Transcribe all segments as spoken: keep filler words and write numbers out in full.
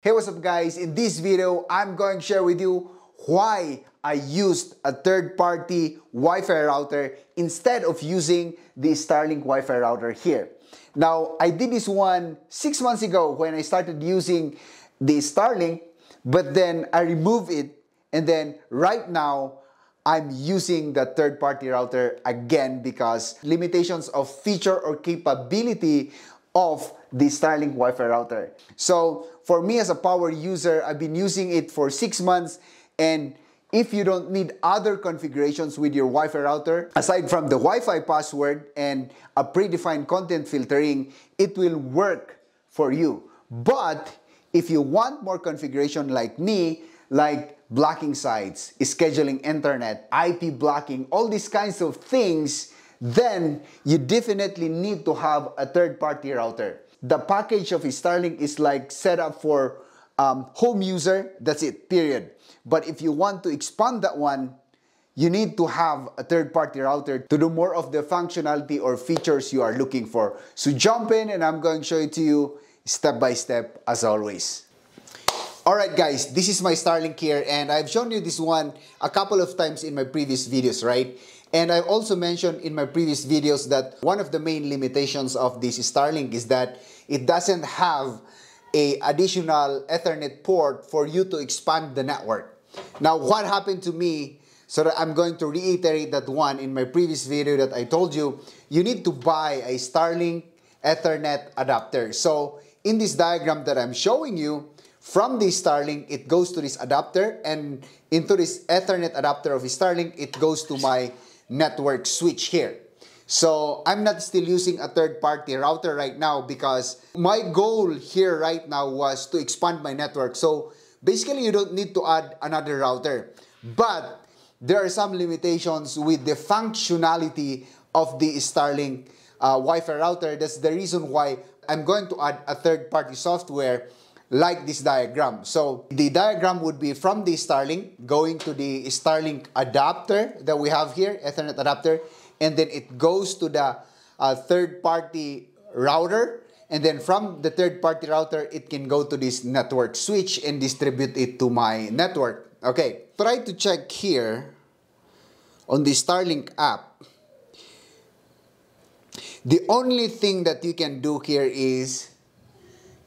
Hey, what's up guys? In this video, I'm going to share with you why I used a third-party Wi-Fi router instead of using the Starlink Wi-Fi router here. Now, I did this one six months ago when I started using the Starlink, but then I removed it, and then right now, I'm using the third-party router again because limitations of feature or capability of the Starlink Wi-Fi router. So for me as a power user, I've been using it for six months, and if you don't need other configurations with your Wi-Fi router, aside from the Wi-Fi password and a predefined content filtering, it will work for you. But if you want more configuration like me, like blocking sites, scheduling internet, I P blocking, all these kinds of things, then you definitely need to have a third-party router. The package of Starlink is like set up for um, home user, that's it, period. But if you want to expand that one, you need to have a third-party router to do more of the functionality or features you are looking for. So jump in and I'm going to show it to you step by step as always. Alright guys, this is my Starlink here, and I've shown you this one a couple of times in my previous videos, right? And I also mentioned in my previous videos that one of the main limitations of this Starlink is that it doesn't have an additional Ethernet port for you to expand the network. Now, what happened to me, so that I'm going to reiterate that one in my previous video that I told you, you need to buy a Starlink Ethernet adapter. So in this diagram that I'm showing you, from the Starlink, it goes to this adapter, and into this Ethernet adapter of Starlink, it goes to my network switch here. So I'm not still using a third-party router right now because my goal here right now was to expand my network. So basically you don't need to add another router, but there are some limitations with the functionality of the Starlink uh, Wi-Fi router. That's the reason why I'm going to add a third-party software like this diagram. So the diagram would be from the Starlink going to the Starlink adapter that we have here, Ethernet adapter, and then it goes to the uh, third-party router, and then from the third-party router, it can go to this network switch and distribute it to my network. Okay, try to check here on the Starlink app. The only thing that you can do here is,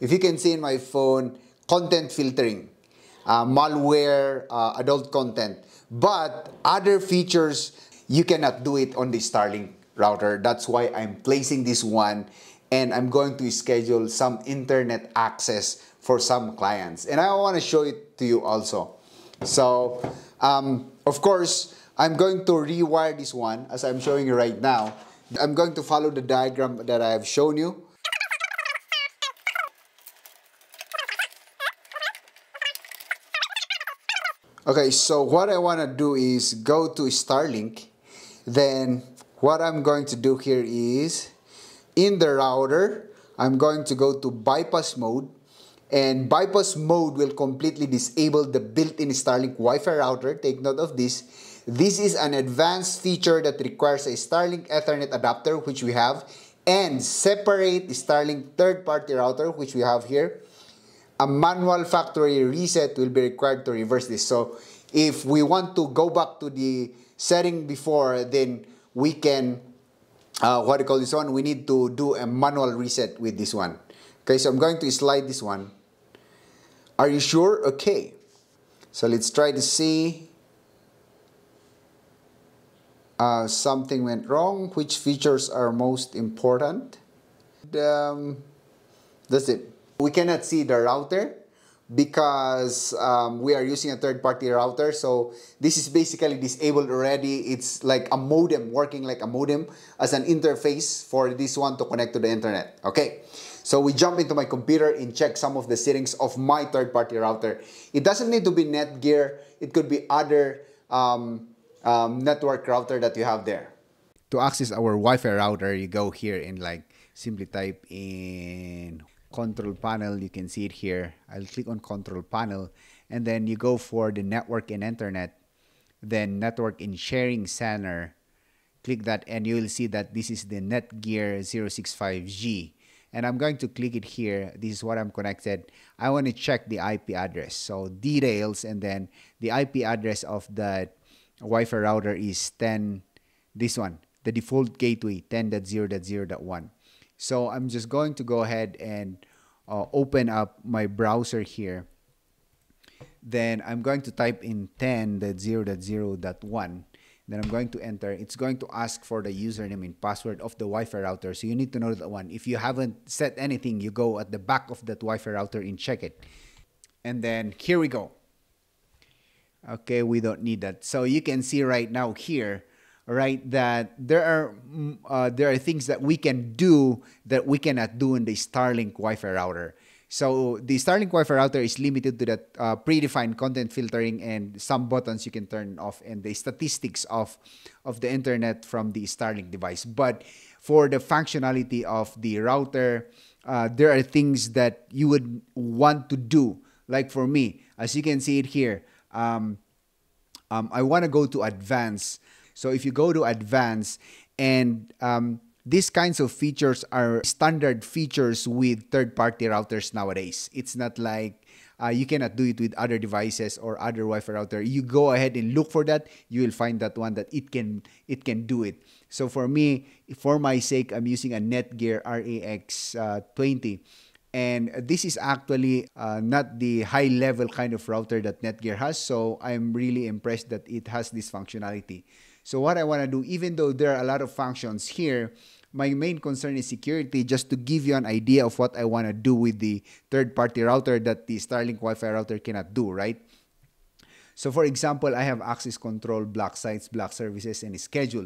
if you can see in my phone, content filtering, uh, malware, uh, adult content. But other features, you cannot do it on the Starlink router. That's why I'm placing this one, and I'm going to schedule some internet access for some clients. And I want to show it to you also. So, um, of course, I'm going to rewire this one as I'm showing you right now. I'm going to follow the diagram that I have shown you. Okay, so what I want to do is go to Starlink. Then what I'm going to do here is, in the router, I'm going to go to bypass mode. And bypass mode will completely disable the built-in Starlink Wi-Fi router. Take note of this. This is an advanced feature that requires a Starlink Ethernet adapter, which we have, and separate Starlink third-party router, which we have here. A manual factory reset will be required to reverse this. So if we want to go back to the setting before, then we can, uh, what do you call this one? We need to do a manual reset with this one. Okay, so I'm going to slide this one. Are you sure? Okay. So let's try to see. Uh, something went wrong. Which features are most important? And, um, that's it. We cannot see the router because um, we are using a third-party router. So this is basically disabled already. It's like a modem, working like a modem as an interface for this one to connect to the internet. Okay, so we jump into my computer and check some of the settings of my third-party router. It doesn't need to be Netgear. It could be other um, um, network router that you have there. To access our Wi-Fi router, you go here and like simply type in control panel. You can see it here. I'll click on control panel, and then you go for the network and internet, then network and sharing center. Click that and you will see that this is the Netgear zero six five G, and I'm going to click it here. This is what I'm connected. I want to check the I P address. So details, and then the I P address of the Wi-Fi router is ten, this one, the default gateway ten dot zero dot zero dot one. So I'm just going to go ahead and uh, open up my browser here. Then I'm going to type in ten dot zero dot zero dot one. Then I'm going to enter. It's going to ask for the username and password of the Wi-Fi router. So you need to know that one. If you haven't set anything, you go at the back of that Wi-Fi router and check it. And then here we go. Okay, we don't need that. So you can see right now here, right, that there are uh, there are things that we can do that we cannot do in the Starlink Wi-Fi router. So the Starlink Wi-Fi router is limited to that uh, predefined content filtering and some buttons you can turn off, and the statistics of, of the internet from the Starlink device. But for the functionality of the router, uh, there are things that you would want to do. Like for me, as you can see it here, um, um, I want to go to advanced. So if you go to advanced, and um, these kinds of features are standard features with third-party routers nowadays. It's not like uh, you cannot do it with other devices or other Wi-Fi router. You go ahead and look for that. You will find that one that it can it can do it. So for me, for my sake, I'm using a Netgear R A X twenty. And this is actually uh, not the high-level kind of router that Netgear has. So I'm really impressed that it has this functionality. So what I want to do, even though there are a lot of functions here, my main concern is security, just to give you an idea of what I want to do with the third-party router that the Starlink Wi-Fi router cannot do, right? So for example, I have access control, block sites, block services, and schedule.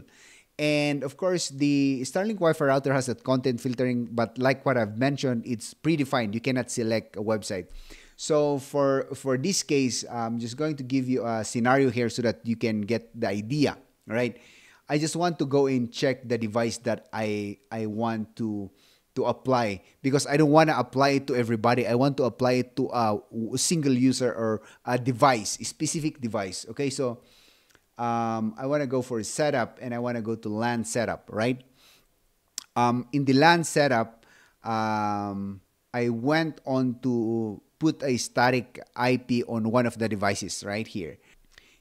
And of course, the Starlink Wi-Fi router has that content filtering, but like what I've mentioned, it's predefined. You cannot select a website. So for, for this case, I'm just going to give you a scenario here so that you can get the idea. Right, I just want to go and check the device that I I want to to apply, because I don't want to apply it to everybody. I want to apply it to a single user or a device, a specific device. Okay, so um, I want to go for setup, and I want to go to LAN setup. Right, um, in the LAN setup, um, I went on to put a static I P on one of the devices right here.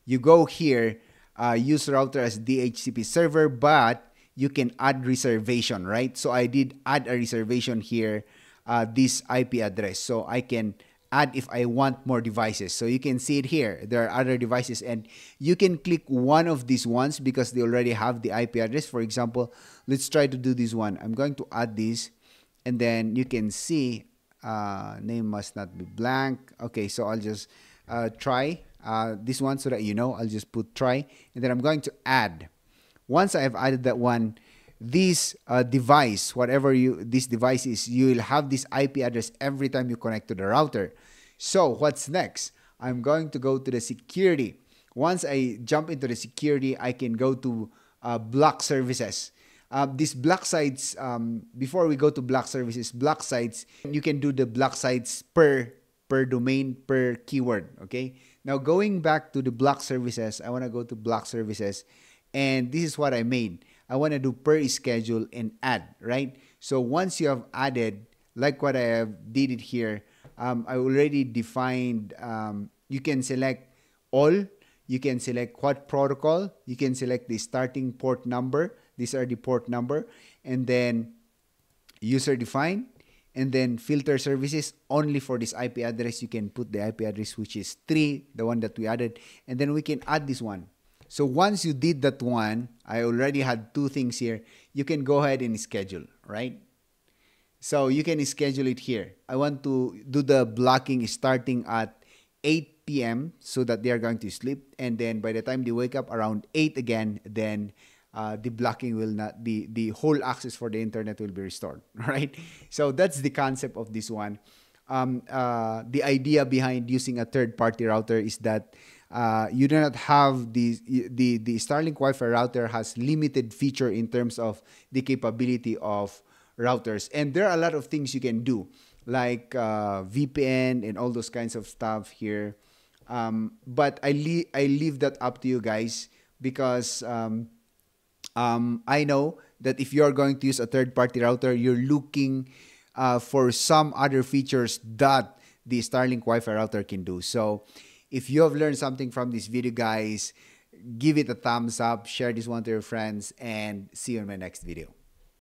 You go here. Uh, use router as D H C P server, but you can add reservation, right? So I did add a reservation here, uh, this I P address. So I can add if I want more devices. So you can see it here. There are other devices, and you can click one of these ones because they already have the I P address. For example, let's try to do this one. I'm going to add this, and then you can see uh, name must not be blank. Okay, so I'll just uh, try. Uh, this one, so that you know, I'll just put try, and then I'm going to add. Once I have added that one, this uh, device, whatever you this device is, you will have this I P address every time you connect to the router. So what's next? I'm going to go to the security. Once I jump into the security, I can go to uh, block services. Uh, these block sites. Um, before we go to block services, block sites, you can do the block sites per per domain, per keyword. Okay. Now, going back to the block services, I want to go to block services, and this is what I made. I want to do per schedule and add, right? So once you have added, like what I have did it here, um, I already defined, um, you can select all, you can select what protocol, you can select the starting port number, these are the port number, and then user defined. And then filter services only for this I P address. You can put the I P address, which is three, the one that we added. And then we can add this one. So once you did that one, I already had two things here. You can go ahead and schedule, right? So you can schedule it here. I want to do the blocking starting at eight P M so that they are going to sleep. And then by the time they wake up around eight again, then Uh, the blocking will not be, the whole access for the internet will be restored, right? So that's the concept of this one. Um, uh, the idea behind using a third-party router is that uh, you do not have the, the, the Starlink Wi-Fi router has limited feature in terms of the capability of routers. And there are a lot of things you can do, like uh, V P N and all those kinds of stuff here. Um, but I, le I leave that up to you guys, because um, Um, I know that if you are going to use a third-party router, you're looking uh, for some other features that the Starlink Wi-Fi router can do. So if you have learned something from this video, guys, give it a thumbs up, share this one to your friends, and see you in my next video.